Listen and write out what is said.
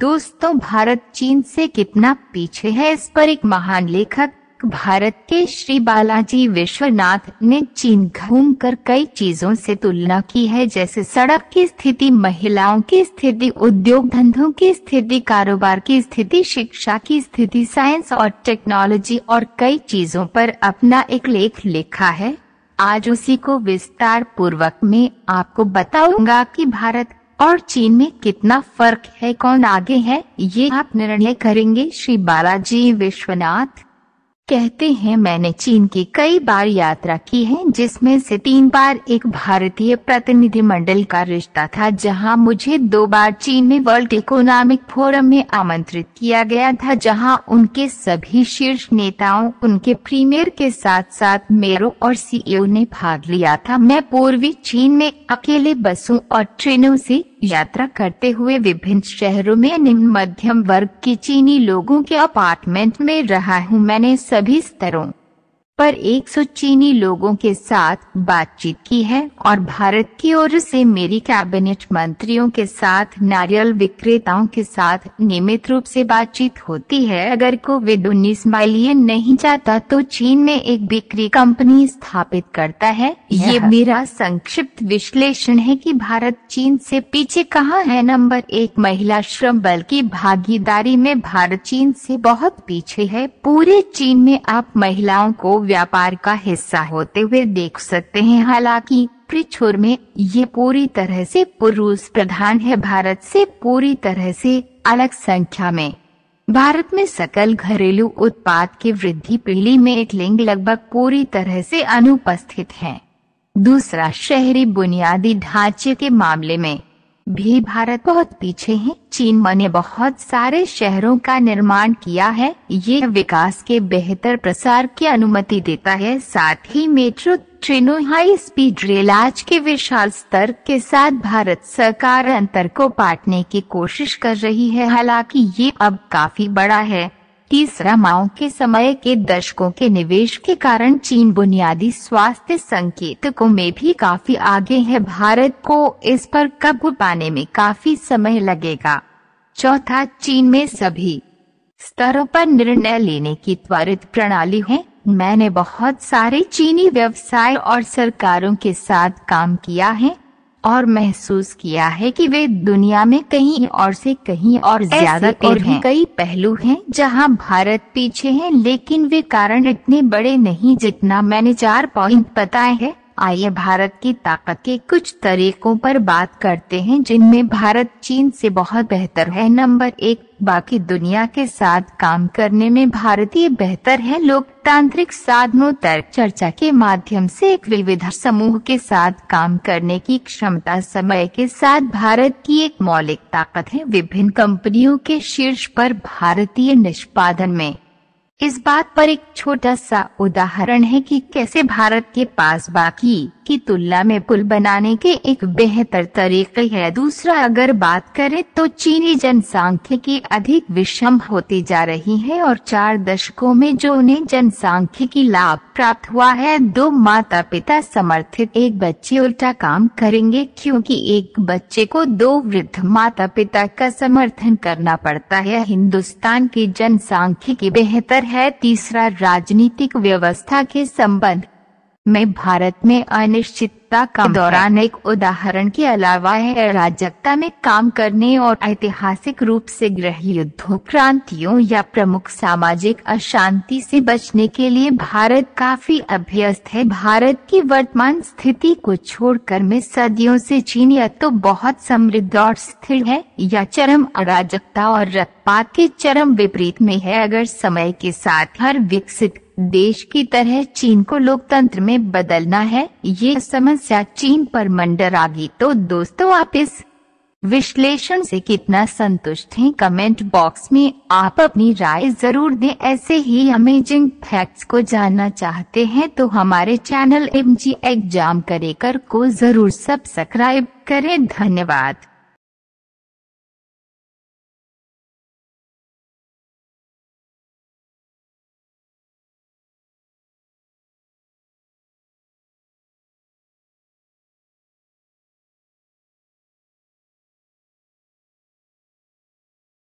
दोस्तों भारत चीन से कितना पीछे है, इस पर एक महान लेखक भारत के श्री बालाजी विश्वनाथ ने चीन घूमकर कई चीजों से तुलना की है, जैसे सड़क की स्थिति, महिलाओं की स्थिति, उद्योग धंधों की स्थिति, कारोबार की स्थिति, शिक्षा की स्थिति, साइंस और टेक्नोलॉजी और कई चीजों पर अपना एक लेख लिखा है। आज उसी को विस्तार पूर्वक मैं आपको बताऊंगा कि भारत और चीन में कितना फर्क है, कौन आगे है, ये आप निर्णय करेंगे। श्री बालाजी विश्वनाथ कहते हैं, मैंने चीन की कई बार यात्रा की है, जिसमें से 3 बार एक भारतीय प्रतिनिधि मंडल का रिश्ता था, जहां मुझे 2 बार चीन में वर्ल्ड इकोनॉमिक फोरम में आमंत्रित किया गया था, जहां उनके सभी शीर्ष नेताओं, उनके प्रीमियर के साथ साथ मेयरों और सीईओ ने भाग लिया था। मैं पूर्वी चीन में अकेले बसों और ट्रेनों से यात्रा करते हुए विभिन्न शहरों में निम्न मध्यम वर्ग के चीनी लोगों के अपार्टमेंट में रहा हूं। मैंने सभी स्तरों पर 100 चीनी लोगों के साथ बातचीत की है और भारत की ओर से मेरी कैबिनेट मंत्रियों के साथ, नारियल विक्रेताओं के साथ नियमित रूप से बातचीत होती है। अगर कोविड-19 मालियन नहीं जाता तो चीन में एक बिक्री कंपनी स्थापित करता है। ये मेरा संक्षिप्त विश्लेषण है कि भारत चीन से पीछे कहाँ है। नंबर 1, महिला श्रम बल की भागीदारी में भारत चीन से बहुत पीछे है। पूरे चीन में आप महिलाओं को व्यापार का हिस्सा होते हुए देख सकते हैं, हालांकि पिछोर में ये पूरी तरह से पुरुष प्रधान है। भारत से पूरी तरह से अलग संख्या में भारत में सकल घरेलू उत्पाद की वृद्धि पीढ़ी में एक लिंग लगभग पूरी तरह से अनुपस्थित है। दूसरा, शहरी बुनियादी ढांचे के मामले में भी भारत बहुत पीछे है। चीन ने बहुत सारे शहरों का निर्माण किया है, ये विकास के बेहतर प्रसार की अनुमति देता है। साथ ही मेट्रो ट्रेनों, हाई स्पीड रेल आज के विशाल स्तर के साथ भारत सरकार अंतर को पाटने की कोशिश कर रही है, हालांकि ये अब काफी बड़ा है। तीसरा, माओ के समय के दशकों के निवेश के कारण चीन बुनियादी स्वास्थ्य संकेतकों में भी काफी आगे है। भारत को इस पर काबू पाने में काफी समय लगेगा। चौथा, चीन में सभी स्तरों पर निर्णय लेने की त्वरित प्रणाली है। मैंने बहुत सारे चीनी व्यवसाय और सरकारों के साथ काम किया है और महसूस किया है कि वे दुनिया में कहीं और से कहीं और ज्यादा और भी कई पहलू हैं जहां भारत पीछे है, लेकिन वे कारण इतने बड़े नहीं जितना मैंने 4 पॉइंट बताए हैं। आइए भारत की ताकत के कुछ तरीकों पर बात करते हैं जिनमें भारत चीन से बहुत बेहतर है। नंबर 1, बाकी दुनिया के साथ काम करने में भारतीय बेहतर है। लोकतांत्रिक साधनों, तर्क चर्चा के माध्यम से एक विविध समूह के साथ काम करने की क्षमता समय के साथ भारत की एक मौलिक ताकत है। विभिन्न कंपनियों के शीर्ष पर भारतीय निष्पादन में इस बात पर एक छोटा सा उदाहरण है कि कैसे भारत के पास बाकी की तुलना में पुल बनाने के एक बेहतर तरीके है। दूसरा, अगर बात करें तो चीनी जनसांख्यिकी अधिक विषम होती जा रही है और 4 दशकों में जो उन्हें जनसांख्यिकी लाभ प्राप्त हुआ है, 2 माता पिता समर्थित 1 बच्चे उल्टा काम करेंगे, क्योंकि 1 बच्चे को 2 वृद्ध माता पिता का समर्थन करना पड़ता है। हिंदुस्तान की जनसांख्यिकी बेहतर है। तीसरा, राजनीतिक व्यवस्था के संबंध में भारत में अनिश्चितता के दौरान एक उदाहरण के अलावा है अराजकता में काम करने और ऐतिहासिक रूप से गृह युद्धों, क्रांतियों या प्रमुख सामाजिक अशांति से बचने के लिए भारत काफी अभ्यस्त है। भारत की वर्तमान स्थिति को छोड़कर मैं सदियों से चीन या तो बहुत समृद्ध और स्थिर है या चरम अराजकता और रक्तपात के चरम विपरीत में है। अगर समय के साथ हर विकसित देश की तरह चीन को लोकतंत्र में बदलना है, ये समस्या चीन पर मंडरागी। तो दोस्तों, आप इस विश्लेषण से कितना संतुष्ट हैं? कमेंट बॉक्स में आप अपनी राय जरूर दें। ऐसे ही अमेजिंग फैक्ट्स को जानना चाहते हैं तो हमारे चैनल MG एग्जाम क्रैकर को जरूर सब्सक्राइब करें। धन्यवाद।